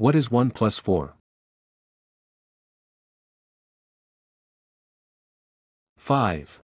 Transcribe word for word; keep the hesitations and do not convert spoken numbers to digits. What is one plus four? five.